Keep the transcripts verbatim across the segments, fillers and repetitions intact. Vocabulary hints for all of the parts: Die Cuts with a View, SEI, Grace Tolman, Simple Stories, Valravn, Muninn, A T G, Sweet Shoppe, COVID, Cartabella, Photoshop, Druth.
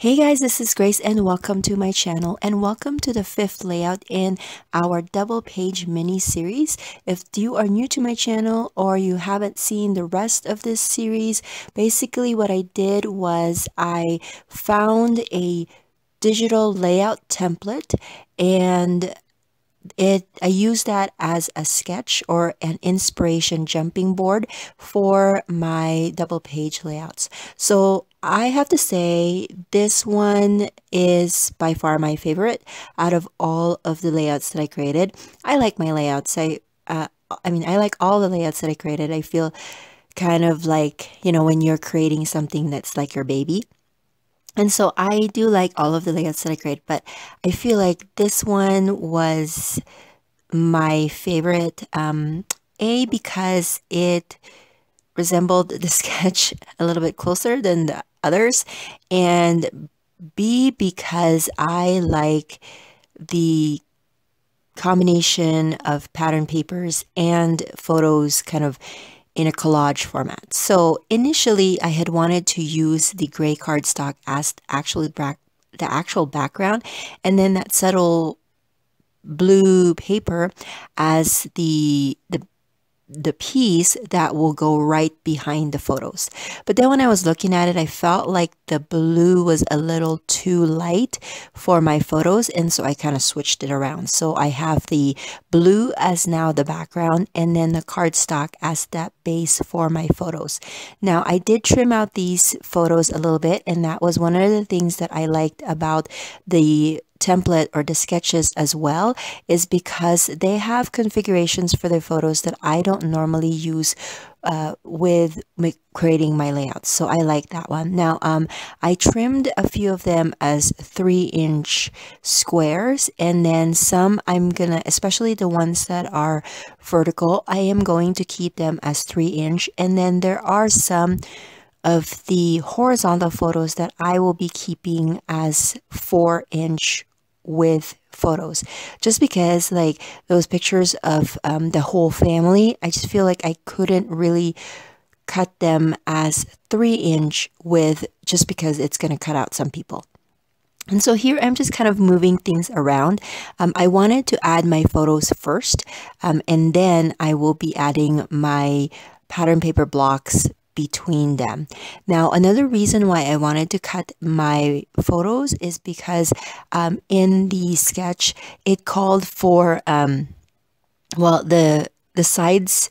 Hey guys, this is Grace and welcome to my channel and welcome to the fifth layout in our double page mini series. If you are new to my channel or you haven't seen the rest of this series, basically what I did was I found a digital layout template and It I use that as a sketch or an inspiration jumping board for my double page layouts. So I have to say this one is by far my favorite out of all of the layouts that I created. I like my layouts. I uh, I mean I like all the layouts that I created. I feel kind of like, you know, when you're creating something that's like your baby. And so I do like all of the layouts that I create, but I feel like this one was my favorite, um, A, because it resembled the sketch a little bit closer than the others, and B, because I like the combination of pattern papers and photos kind of in a collage format. So initially I had wanted to use the gray cardstock as actually the actual background and then that subtle blue paper as the, the the piece that will go right behind the photos. But then when I was looking at it, I felt like the blue was a little too light for my photos, and so I kind of switched it around. So I have the blue as now the background and then the cardstock as that base for my photos. Now I did trim out these photos a little bit, and that was one of the things that I liked about the template or the sketches as well, is because they have configurations for their photos that I don't normally use uh, with creating my layouts. So I like that one. Now, um, I trimmed a few of them as three inch squares, and then some I'm gonna, especially the ones that are vertical, I am going to keep them as three inch. And then there are some of the horizontal photos that I will be keeping as four inch width photos, just because like those pictures of um, the whole family, I just feel like I couldn't really cut them as three inch width just because it's going to cut out some people. And so here I'm just kind of moving things around. Um, I wanted to add my photos first, um, and then I will be adding my pattern paper blocks between them. Now, another reason why I wanted to cut my photos is because um, in the sketch, it called for, um, well, the, the sides,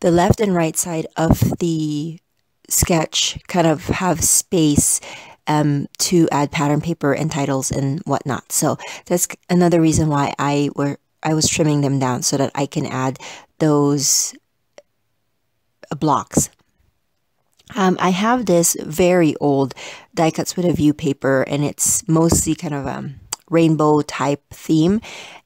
the left and right side of the sketch kind of have space um, to add pattern paper and titles and whatnot. So that's another reason why I were, I was trimming them down so that I can add those blocks. Um, I have this very old Die Cuts with a View paper, and it's mostly kind of a rainbow type theme,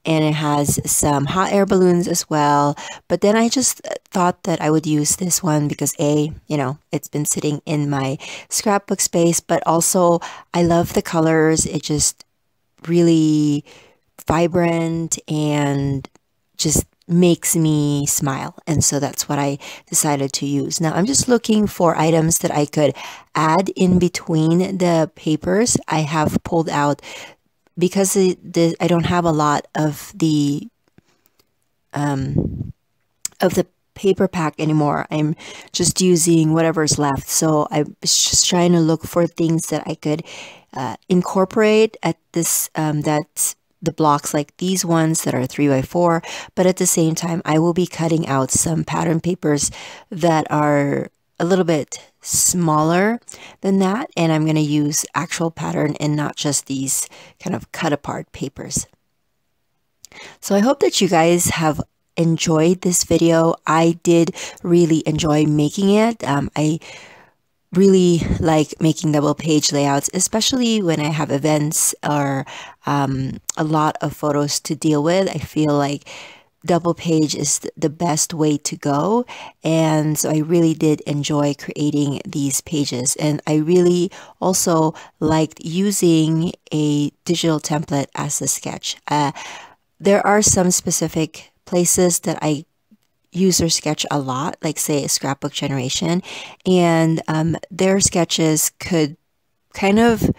and it has some hot air balloons as well. But then I just thought that I would use this one because A, you know, it's been sitting in my scrapbook space, but also I love the colors. It just really vibrant and just makes me smile, and so that's what I decided to use. Now I'm just looking for items that I could add in between the papers. I have pulled out, because the, the, I don't have a lot of the um, of the paper pack anymore. I'm just using whatever's left, so I was just trying to look for things that I could uh, incorporate at this um, that's the blocks like these ones that are three by four, but at the same time, I will be cutting out some pattern papers that are a little bit smaller than that, and I'm going to use actual pattern and not just these kind of cut apart papers. So I hope that you guys have enjoyed this video. I did really enjoy making it. Um, I really like making double page layouts, especially when I have events or um, a lot of photos to deal with. I feel like double page is th the best way to go. And so I really did enjoy creating these pages. And I really also liked using a digital template as a sketch. Uh, there are some specific places that I user sketch a lot, like say a Scrapbook Generation, and um, their sketches could kind of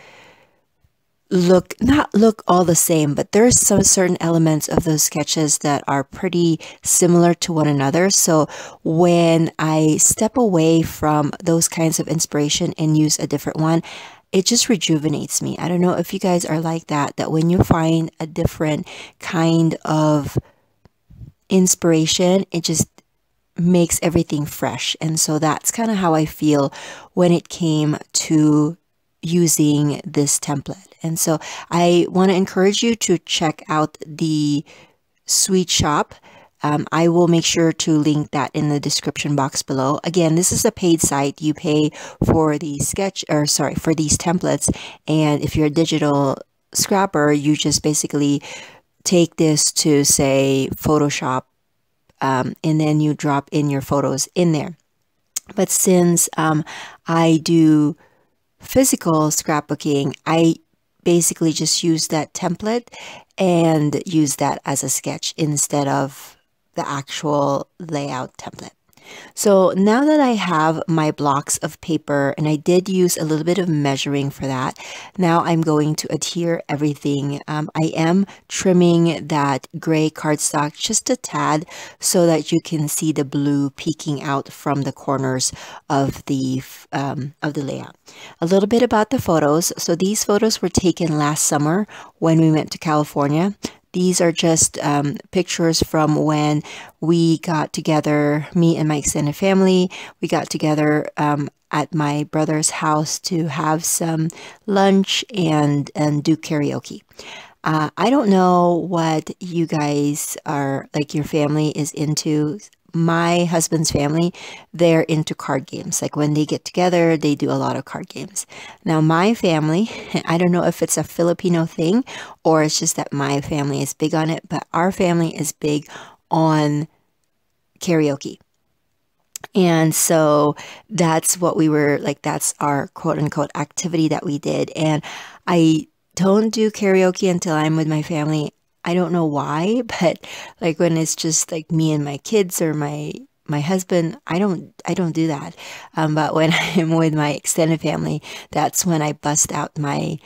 look, not look all the same, but there are some certain elements of those sketches that are pretty similar to one another. So when I step away from those kinds of inspiration and use a different one, it just rejuvenates me. I don't know if you guys are like that, that when you find a different kind of inspiration, it just makes everything fresh. And so that's kind of how I feel when it came to using this template. And so I want to encourage you to check out the Sweet Shoppe. Um, I will make sure to link that in the description box below. Again, this is a paid site. You pay for the sketch, or sorry, for these templates. And if you're a digital scrapper, you just basically take this to, say, Photoshop, um, and then you drop in your photos in there. But since um, I do physical scrapbooking, I basically just use that template and use that as a sketch instead of the actual layout template. So now that I have my blocks of paper, and I did use a little bit of measuring for that, now I'm going to adhere everything. Um, I am trimming that gray cardstock just a tad so that you can see the blue peeking out from the corners of the, um, of the layout. A little bit about the photos. So these photos were taken last summer when we went to California. These are just um, pictures from when we got together, me and my extended family. We got together um, at my brother's house to have some lunch and, and do karaoke. Uh, I don't know what you guys are, like your family is into. My husband's family, they're into card games. Like when they get together, they do a lot of card games. Now my family, I don't know if it's a Filipino thing or it's just that my family is big on it, but our family is big on karaoke. And so that's what we were like, that's our quote unquote activity that we did. And I don't do karaoke until I'm with my family. I don't know why, but like when it's just like me and my kids or my my husband, I don't I don't do that. Um, but when I'm with my extended family, that's when I bust out my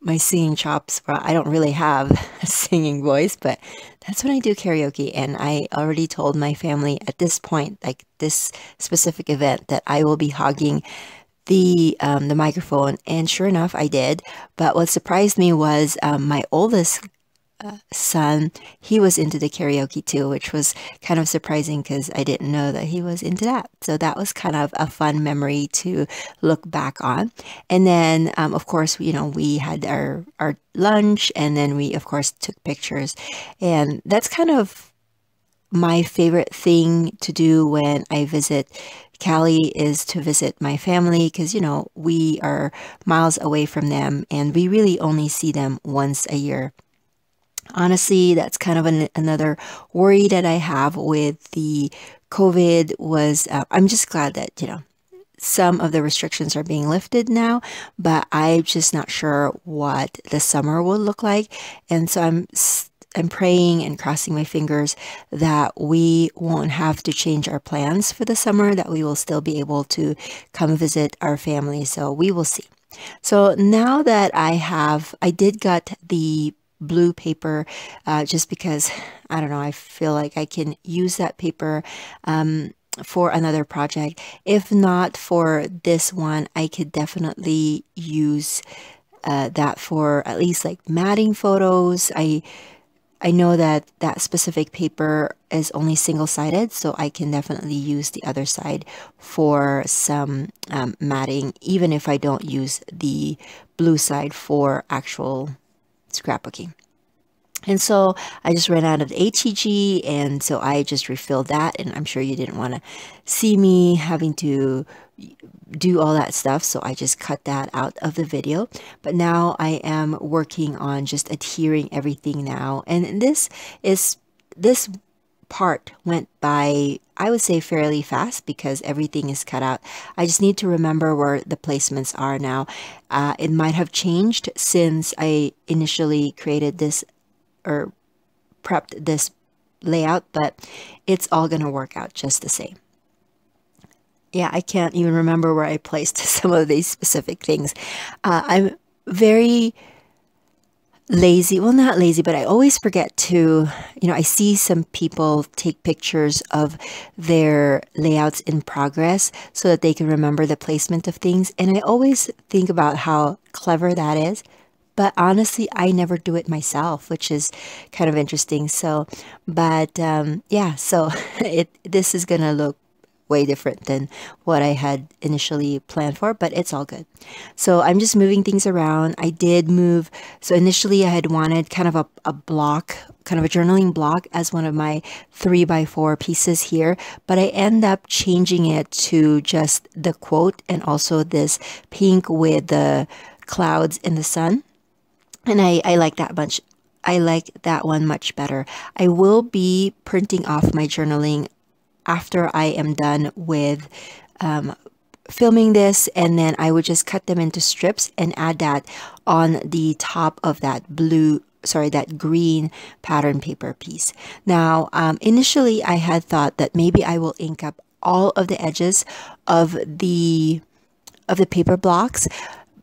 my singing chops. Well, I don't really have a singing voice, but that's when I do karaoke. And I already told my family at this point, like this specific event, that I will be hogging the um, the microphone. And sure enough, I did. But what surprised me was um, my oldest Uh, son, he was into the karaoke too, which was kind of surprising because I didn't know that he was into that. So that was kind of a fun memory to look back on. And then um, of course, you know, we had our, our lunch, and then we of course took pictures. And that's kind of my favorite thing to do when I visit Cali, is to visit my family, because you know, we are miles away from them and we really only see them once a year. Honestly, that's kind of an, another worry that I have with the COVID was, uh, I'm just glad that, you know, some of the restrictions are being lifted now, but I'm just not sure what the summer will look like. And so I'm, I'm praying and crossing my fingers that we won't have to change our plans for the summer, that we will still be able to come visit our family. So we will see. So now that I have, I did get the blue paper uh, just because, I don't know, I feel like I can use that paper um, for another project. If not for this one, I could definitely use uh, that for at least like matting photos. I I know that that specific paper is only single-sided, so I can definitely use the other side for some um, matting, even if I don't use the blue side for actual scrapbooking. And so I just ran out of A T G, and so I just refilled that, and I'm sure you didn't want to see me having to do all that stuff, so I just cut that out of the video. But now I am working on just adhering everything now, and this is this part went by, I would say, fairly fast because everything is cut out. I just need to remember where the placements are now. Uh, it might have changed since I initially created this or prepped this layout, but it's all going to work out just the same. Yeah, I can't even remember where I placed some of these specific things. Uh, I'm very lazy, well, not lazy, but I always forget to, you know, I see some people take pictures of their layouts in progress so that they can remember the placement of things. And I always think about how clever that is. But honestly, I never do it myself, which is kind of interesting. So, but um, yeah, so it this is going to look way different than what I had initially planned for, but it's all good. So I'm just moving things around. I did move. So initially I had wanted kind of a, a block, kind of a journaling block as one of my three by four pieces here, but I end up changing it to just the quote and also this pink with the clouds and the sun. And I, I like that much. I like that one much better. I will be printing off my journaling after I am done with um, filming this, and then I would just cut them into strips and add that on the top of that blue, sorry, that green pattern paper piece. Now, um, initially I had thought that maybe I will ink up all of the edges of the of the paper blocks,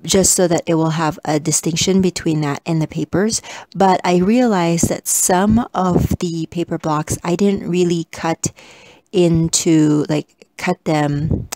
just so that it will have a distinction between that and the papers. But I realized that some of the paper blocks I didn't really cut into, like cut them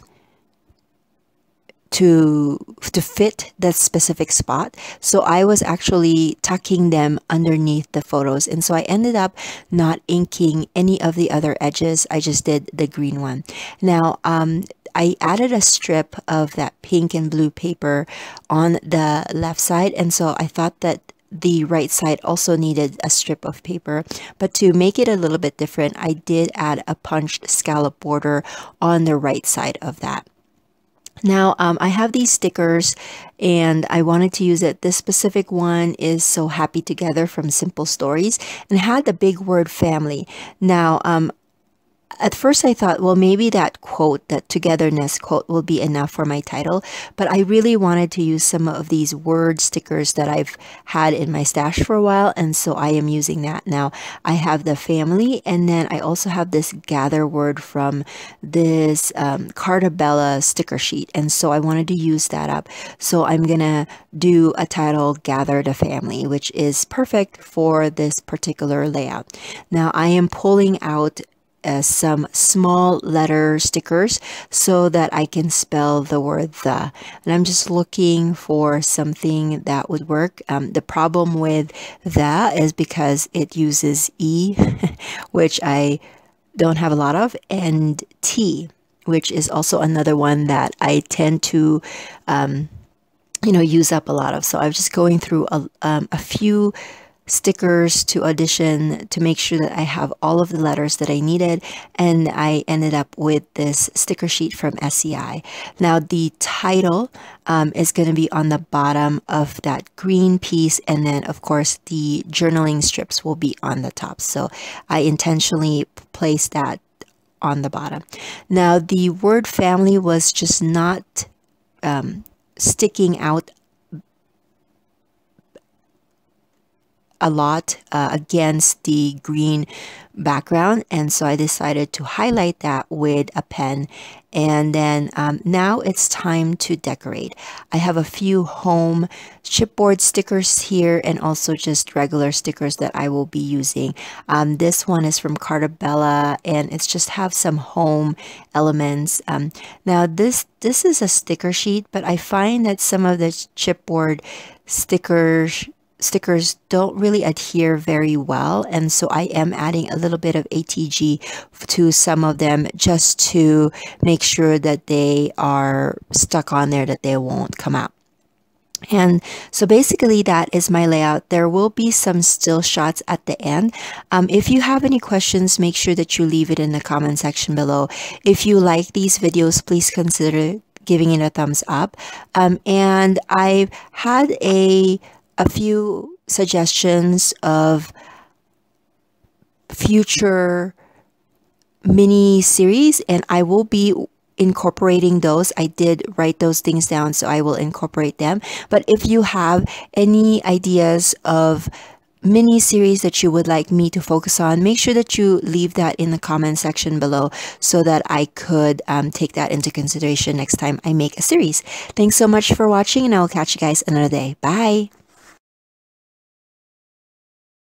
to to fit that specific spot. So I was actually tucking them underneath the photos, and so I ended up not inking any of the other edges. I just did the green one. Now um, I added a strip of that pink and blue paper on the left side, and so I thought that the right side also needed a strip of paper, but to make it a little bit different, I did add a punched scallop border on the right side of that. Now, um, I have these stickers and I wanted to use it. This specific one is So Happy Together from Simple Stories and had the big word family. Now, um, at first I thought, well, maybe that quote, that togetherness quote, will be enough for my title, but I really wanted to use some of these word stickers that I've had in my stash for a while, and so I am using that now. I have the family, and then I also have this gather word from this um, Cartabella sticker sheet, and so I wanted to use that up. So I'm gonna do a title, Gather the Family, which is perfect for this particular layout. Now I am pulling out Uh, some small letter stickers so that I can spell the word the, and I'm just looking for something that would work. Um, the problem with the is because it uses E, which I don't have a lot of, and T, which is also another one that I tend to um, you know, use up a lot of. So I'm just going through a, um, a few stickers to audition to make sure that I have all of the letters that I needed, and I ended up with this sticker sheet from S E I. Now the title um, is going to be on the bottom of that green piece, and then of course the journaling strips will be on the top, so I intentionally placed that on the bottom. Now the word family was just not um, sticking out a lot uh, against the green background, and so I decided to highlight that with a pen. And then um, now it's time to decorate. I have a few home chipboard stickers here and also just regular stickers that I will be using. Um, this one is from Cartabella, and it's just have some home elements. Um, now this this is a sticker sheet, but I find that some of the chipboard stickers stickers don't really adhere very well, and so I am adding a little bit of A T G to some of them just to make sure that they are stuck on there, that they won't come out. And so basically that is my layout. There will be some still shots at the end. Um, if you have any questions, make sure that you leave it in the comment section below. If you like these videos, please consider giving it a thumbs up. Um, and I've had a a few suggestions of future mini series, and I will be incorporating those. I did write those things down, so I will incorporate them. But if you have any ideas of mini series that you would like me to focus on, make sure that you leave that in the comment section below so that I could um, take that into consideration next time I make a series. Thanks so much for watching, and I will catch you guys another day. Bye!